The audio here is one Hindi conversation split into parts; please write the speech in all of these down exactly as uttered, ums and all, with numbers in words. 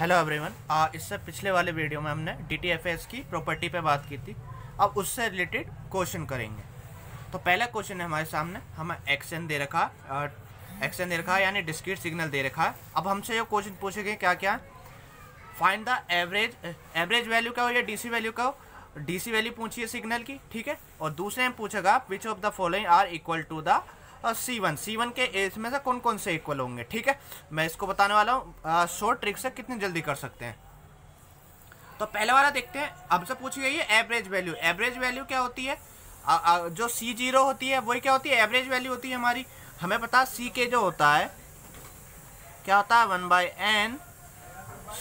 हेलो एवरीवन, इससे पिछले वाले वीडियो में हमने डी टी एफ एस की प्रॉपर्टी पे बात की थी। अब उससे रिलेटेड क्वेश्चन करेंगे। तो पहला क्वेश्चन है हमारे सामने, हमें एक्शन दे रखा एक्शन दे रखा है यानी डिस्क्रीट सिग्नल दे रखा है। अब हमसे जो क्वेश्चन पूछेंगे क्या क्या, find the average average value का हो या डी सी वैल्यू का हो, डी सी वैल्यू पूछिए सिग्नल की, ठीक है। और दूसरे में पूछेगा which of the following are equal to the C one C one के इसमें से कौन कौन से इक्वल होंगे, ठीक है। मैं इसको बताने वाला हूँ शॉर्ट ट्रिक से कितनी जल्दी कर सकते हैं। तो पहले वाला देखते हैं। अब से पूछी गई है एवरेज वैल्यू। एवरेज वैल्यू क्या होती है, आ, आ, जो सी जीरो होती है वही क्या होती है, एवरेज वैल्यू होती है हमारी। हमें पता सी के जो होता है क्या होता है, one by N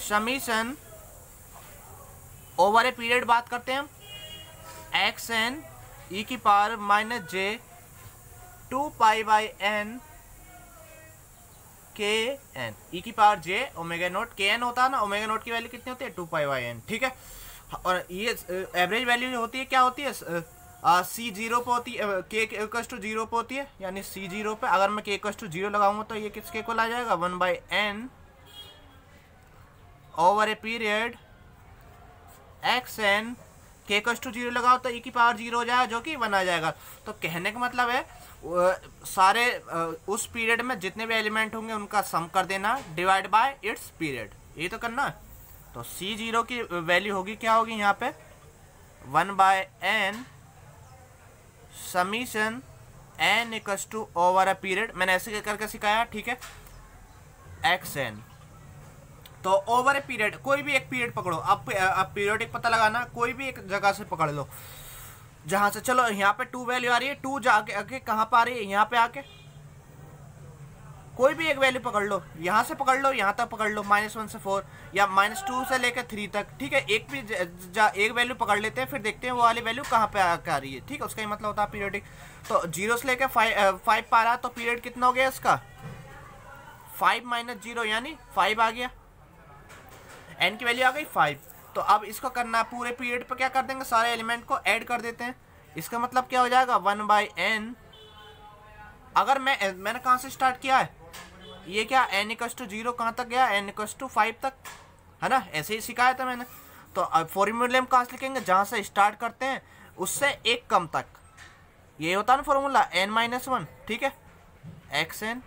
summation over a period बात करते हैं हम, एक्स एन ई की power minus J two pi by N K N E की power J omega naught K N होता है ना, ओमेगा नोट की वैल्यू कितनी होती है, टू पाई बाई एन, ठीक है। और ये एवरेज वैल्यू होती है क्या होती है, आ, सी जीरो पे होती है, के इक्वल टू जीरो पे होती है, यानी सी जीरो पे अगर मैं के इक्वल टू जीरो लगाऊंगा तो ये किसके इक्वल आ जाएगा, one by N over a period X N के इक्वल टू जीरो लगाओ तो ई की पावर जीरो हो जाएगा जो कि वन आ जाएगा। तो कहने का मतलब है सारे उस पीरियड में जितने भी एलिमेंट होंगे उनका सम कर देना डिवाइड बाय इट्स पीरियड, ये तो करना है। तो सी जीरो की वैल्यू होगी क्या होगी यहाँ पे, one by N summation N equals to over a period, मैंने ऐसे करके सिखाया, ठीक है, एक्स एन। तो ओवर ए पीरियड कोई भी एक पीरियड पकड़ो, अब अब पीरियडिक पता लगाना, कोई भी एक जगह से पकड़ लो जहाँ से, चलो यहाँ पे टू वैल्यू आ रही है, टू जाके आके कहाँ पर आ रही है, यहाँ पे आके कोई भी एक वैल्यू पकड़ लो, यहाँ से पकड़ लो यहाँ तक पकड़ लो, माइनस वन से फोर या माइनस टू से लेकर थ्री तक, ठीक है। एक भी जा एक वैल्यू पकड़ लेते हैं, फिर देखते हैं वो वाली वैल्यू कहाँ पे आके आ रही है, ठीक है, उसका ही मतलब होता है पीरियडिक। तो जीरो से लेकर फाइव फाइव पर आ रहा, तो पीरियड कितना हो गया इसका, फाइव माइनस जीरो यानी फाइव आ गया, एन की वैल्यू आ गई फाइव। तो अब इसको करना पूरे पीरियड पर क्या कर देंगे, सारे एलिमेंट को ऐड कर देते हैं, इसका मतलब क्या हो जाएगा, वन बाई एन। अगर मैं मैंने कहाँ से स्टार्ट किया है, ये क्या एन इक्वल्स टू जीरो कहाँ तक गया, एन इक्वल्स टू फाइव तक, है ना, ऐसे ही सिखाया था मैंने। तो अब फॉर्मूले में कहाँ से लिखेंगे, जहाँ से स्टार्ट करते हैं उससे एक कम तक, ये होता है ना फॉर्मूला एन माइनस वन, ठीक है, एक्स एन,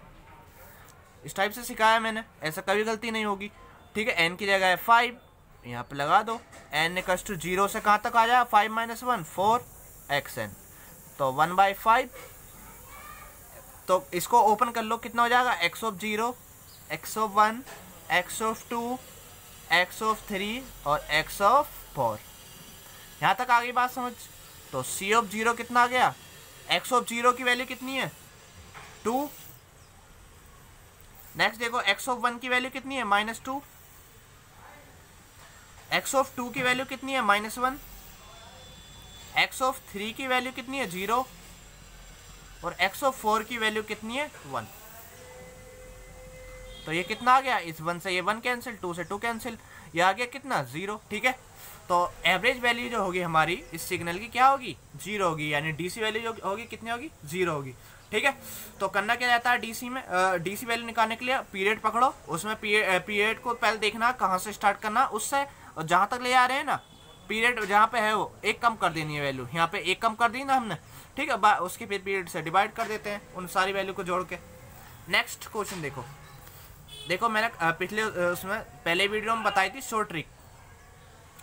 इस टाइप से सिखाया मैंने, ऐसा कभी गलती नहीं होगी, ठीक है। एन की जगह है फाइव, यहाँ पे लगा दो, एन इक्वल्स टू जीरो से कहाँ तक आ जाएगा, five minus one four X N, तो वन बाई फाइव। तो इसको ओपन कर लो, कितना हो जाएगा, X of zero X of one X of two X of three और एक्स ऑफ फोर, यहाँ तक आ गई बात समझ। तो सी ऑफ जीरो कितना आ गया, एक्स ऑफ जीरो की वैल्यू कितनी है, टू। नेक्स्ट देखो एक्स ऑफ वन की वैल्यू कितनी है, minus two, X of two की वैल्यू कितनी है, minus one, X of three की वैल्यू कितनी है, जीरो, और एक्स ऑफ फोर की वैल्यू कितनी है, वन। तो ये कितना आ गया, इस वन से ये वन कैंसिल, टू से टू कैंसिल, ये आ गया कितना, जीरो, ठीक है। तो एवरेज वैल्यू जो होगी हमारी इस सिग्नल की क्या होगी, जीरो होगी, यानी डी सी वैल्यू जो होगी कितनी होगी, जीरो होगी, ठीक है। तो करना क्या जाता है, डीसी में डीसी वैल्यू निकालने के लिए पीरियड पकड़ो, उसमें पीरियड को पहले देखना कहाँ से स्टार्ट करना, उससे और जहाँ तक ले आ रहे हैं ना पीरियड जहाँ पे है वो एक कम कर देनी है वैल्यू, यहाँ पे एक कम कर दी ना हमने, ठीक है, उसके फिर पीरियड से डिवाइड कर देते हैं उन सारी वैल्यू को जोड़ के। नेक्स्ट क्वेश्चन देखो, देखो मैंने पिछले उसमें पहले वीडियो में बताई थी short trick,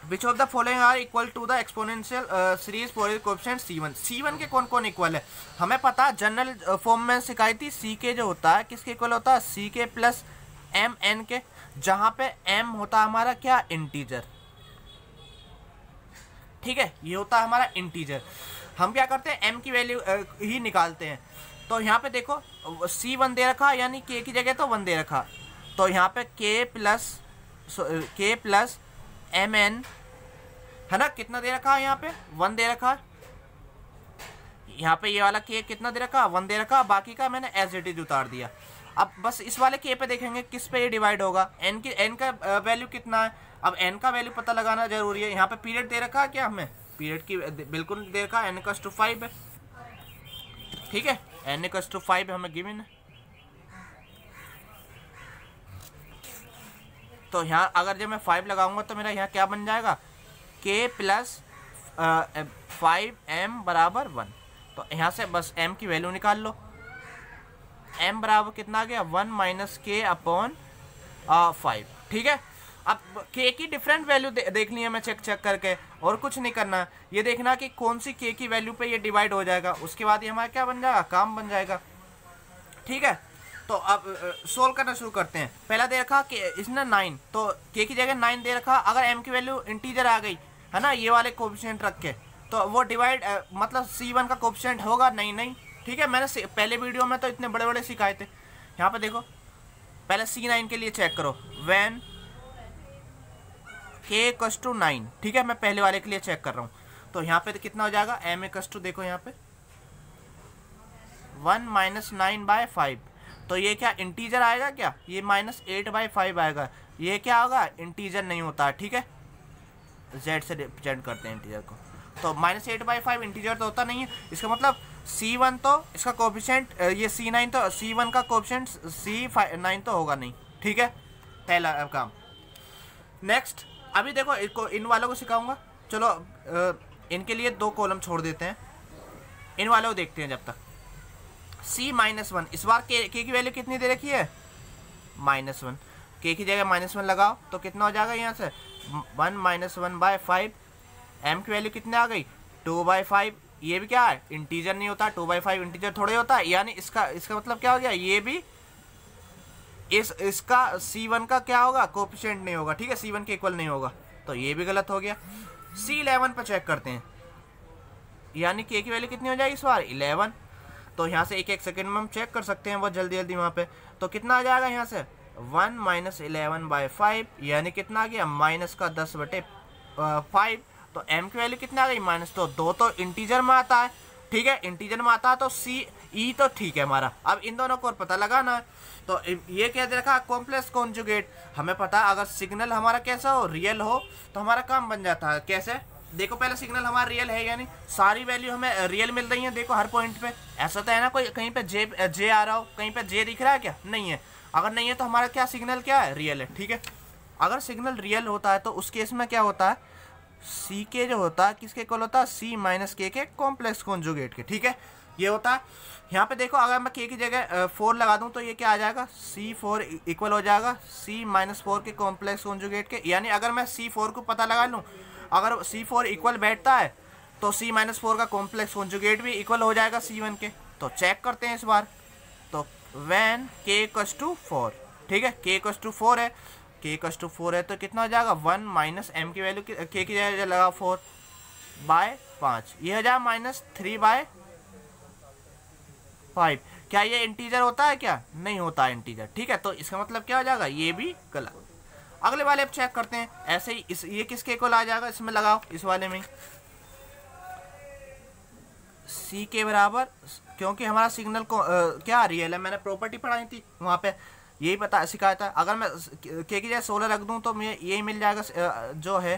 which of the following are equal to the exponential series for coefficient C one, C one के कौन कौन इक्वल है, हमें पता जनरल फॉर्म में सिखाई थी, सी के जो होता है किसके इक्वल होता है, सी के प्लस एम एन के, जहाँ पे m होता हमारा क्या, इंटीजर, ठीक है, ये होता हमारा इंटीजर। हम क्या करते हैं m की वैल्यू ही निकालते हैं। तो यहाँ पे देखो c वन दे रखा यानी k की जगह तो वन दे रखा, तो यहाँ पे k plus k plus M N है ना, कितना दे रखा है यहाँ पे, वन दे रखा, यहाँ पे ये वाला k कितना दे रखा, वन दे रखा, बाकी का मैंने एज इट इज उतार दिया। अब बस इस वाले के पे देखेंगे किस पे ये डिवाइड होगा, एन की एन का वैल्यू कितना है, अब एन का वैल्यू पता लगाना जरूरी है। यहाँ पे पीरियड दे रखा है क्या, हमें पीरियड की बिल्कुल दे रखा, एन इक्वल्स टू फाइव है, ठीक है, एन इक्वल्स टू फाइव हमें गिवन है। तो यहाँ अगर जब मैं फाइव लगाऊंगा तो मेरा यहाँ क्या बन जाएगा, के प्लस फाइव एम बराबर वन। तो यहाँ से बस एम की वैल्यू निकाल लो। एम बराबर कितना आ गया, one minus K upon five. ठीक है, अब के की डिफरेंट वैल्यू दे, देख ली है मैं चेक चेक करके, और कुछ नहीं करना। ये देखना कि कौन सी के की वैल्यू पे ये डिवाइड हो जाएगा, उसके बाद ये हमारा क्या बन जाएगा, काम बन जाएगा। ठीक है, तो अब सोल्व करना शुरू करते हैं। पहला दे रखा कि इसने नाइन, तो के की जगह नाइन दे रखा। अगर एम की वैल्यू इंटीजर आ गई है ना, ये वाले कोएफिशिएंट रख के, तो वो डिवाइड मतलब सी वन का कोएफिशिएंट होगा नहीं नहीं। ठीक है, मैंने पहले वीडियो में तो इतने बड़े बड़े सिखाए थे। यहाँ पे देखो, पहले सी नाइन के लिए चेक करो, van K equals to nine. ठीक है, मैं पहले वाले के लिए चेक कर रहा हूँ। तो यहाँ पे कितना हो जाएगा, एम इक्वल्स टू देखो यहाँ पे one minus nine by five. तो ये क्या इंटीजर आएगा क्या, ये माइनस एट बाई फाइव आएगा। ये क्या होगा, इंटीजर नहीं होता। ठीक है, जेड से रिप्रेजेंट करते हैं इंटीजर को। तो minus eight by five integer तो होता नहीं है। इसका मतलब सी वन तो इसका कोएफिशिएंट, ये सी नाइन तो सी वन का कोएफिशिएंट सी फाइव नाइन तो होगा नहीं। ठीक है, पहला काम। नेक्स्ट अभी देखो इनको, इन वालों को सिखाऊंगा। चलो इनके लिए दो कॉलम छोड़ देते हैं, इन वालों को देखते हैं जब तक। c माइनस वन, इस बार के की वैल्यू कितनी दे रखी है, माइनस वन। के की जगह माइनस वन लगाओ तो कितना हो जाएगा, यहाँ से one minus one by five. M की वैल्यू कितनी आ गई, टू बाई फाइव। ये भी क्या है, इंटीजर नहीं होता। टू बाई फाइव इंटीजर थोड़े होता है, यानी इसका इसका मतलब क्या हो गया, ये भी इस इसका सी वन का क्या होगा, कोएफिशिएंट नहीं होगा। ठीक है, सी वन के इक्वल नहीं होगा, तो ये भी गलत हो गया। सी इलेवन पर चेक करते हैं, यानी के की वैल्यू कितनी हो जाएगी इस बार, इलेवन। तो यहाँ से एक एक सेकेंड में हम चेक कर सकते हैं बहुत जल्दी जल्दी वहाँ पे। तो कितना आ जाएगा यहाँ से, one minus eleven by five, यानी कितना आ गया, माइनस का दस बटे फाइव। तो m की वैल्यू कितना आ गई, माइनस दो। दो तो इंटीजर में आता है। ठीक है, इंटीजर में आता है तो c e तो ठीक है हमारा। अब इन दोनों को और पता लगाना है। तो ये क्या दे रखा, कॉम्प्लेक्स कॉन्जुगेट। हमें पता है अगर सिग्नल हमारा कैसा हो, रियल हो, तो हमारा काम बन जाता है। कैसे देखो, पहले सिग्नल हमारा रियल है, यानी सारी वैल्यू हमें रियल मिल रही है। देखो हर पॉइंट पे ऐसा तो है ना, कोई कहीं पे जे जे आ रहा हो, कहीं पे जे दिख रहा है क्या, नहीं है। अगर नहीं है तो हमारा क्या सिग्नल क्या है, रियल है। ठीक है, अगर सिग्नल रियल होता है तो उस केस में क्या होता है, सी के जो होता है किसके इक्वल होता है, सी माइनस के के कॉम्प्लेक्स कॉन्जुगेट के। ठीक है, ये होता है। यहाँ पे देखो, अगर मैं के की जगह फोर लगा दूँ तो ये क्या आ जाएगा, सी फोर इक्वल हो जाएगा सी माइनस फोर के कॉम्प्लेक्स कॉन्जुगेट के। यानी अगर मैं सी फोर को पता लगा लूँ, अगर C फ़ोर इक्वल बैठता है तो C माइनस फोर का कॉम्प्लेक्स कॉन्जुगेट भी इक्वल हो जाएगा C वन के। तो चेक करते हैं इस बार। तो van K equals to four, ठीक है, के इक्वल्स टू फोर है, के इक्वल्स टू फोर है तो कितना हो जाएगा, वन माइनस एम की वैल्यू के की जगह लगा फोर बाय पाँच। ये हो जाएगा माइनस थ्री बाय फाइव। क्या ये इंटीजर होता है क्या, नहीं होता है इंटीजर। ठीक है, तो इसका मतलब क्या हो जाएगा, ये भी गलत। अगले वाले आप चेक करते हैं ऐसे ही। इस ये किसके इक्वल आ जाएगा, इसमें लगाओ, इस वाले में सी के बराबर, क्योंकि हमारा सिग्नल को आ, क्या रियल है, मैंने प्रॉपर्टी पढ़ाई थी वहाँ पे, यही पता सिखाया था। अगर मैं के की जगह सोलह रख दूँ तो मुझे यही मिल जाएगा जो है।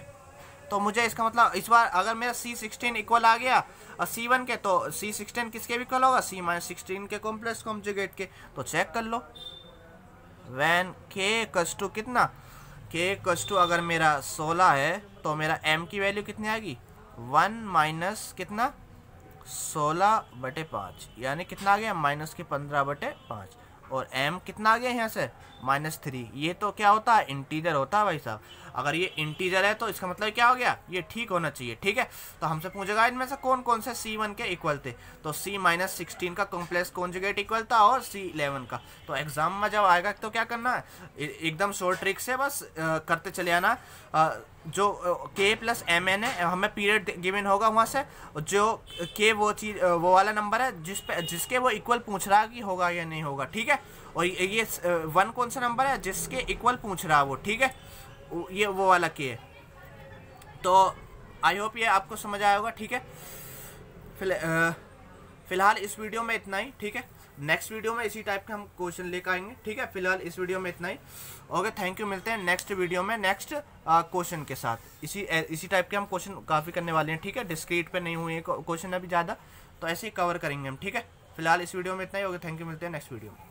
तो मुझे इसका मतलब इस बार अगर मेरा सी सिक्सटीन इक्वल आ गया और सी वन के, तो सी सिक्सटीन किसके भी इक्वल होगा, सी माइनस सिक्सटीन के कॉम्प्लेक्स कॉन्जुगेट के। तो चेक कर लो, वैन के इक्वल्स टू कितना, के इक्वल्स टू अगर मेरा सोलह है तो मेरा m की वैल्यू कितनी आएगी, वन माइनस कितना, सोलह बटे पाँच, यानी कितना आ गया, माइनस के पंद्रह बटे पाँच। और m कितना आ गया यहाँ से, माइनस थ्री। ये तो क्या होता है, इंटीजर होता है भाई साहब। अगर ये इंटीजर है तो इसका मतलब क्या हो गया, ये ठीक होना चाहिए। ठीक है, तो हमसे पूछेगा इनमें से कौन कौन से C वन के इक्वल थे, तो C माइनस सिक्सटीन का कॉम्प्लेक्स कॉन्जुगेट इक्वल था और C इलेवन का। तो एग्जाम में जब आएगा तो क्या करना है, एकदम शॉर्ट ट्रिक से बस आ, करते चले आना। आ, जो K प्लस एम एन है, हमें पीरियड गिवन होगा, वहाँ से जो K वो चीज वो वाला नंबर है जिस पे जिसके वो इक्वल पूछ रहा है कि होगा या नहीं होगा। ठीक है, और ये वन कौन सा नंबर है, जिसके इक्वल पूछ रहा है वो। ठीक है, ये वो वाला के है। तो आई होप ये आपको समझ आया होगा। ठीक है, फिल फिलहाल इस वीडियो में इतना ही। ठीक है, नेक्स्ट वीडियो में इसी टाइप के हम क्वेश्चन लेकर आएंगे। ठीक है, फिलहाल इस वीडियो में इतना ही। Okay, thank you. मिलते हैं नेक्स्ट वीडियो में नेक्स्ट क्वेश्चन के साथ। इसी इसी टाइप के हम क्वेश्चन काफ़ी करने वाले हैं। ठीक है, डिस्क्रीट पे नहीं हुए क्वेश्चन अभी ज़्यादा, तो ऐसे ही कवर करेंगे हम। ठीक है, फिलहाल इस वीडियो में इतना ही। Okay, thank you. मिलते हैं नेक्स्ट वीडियो में।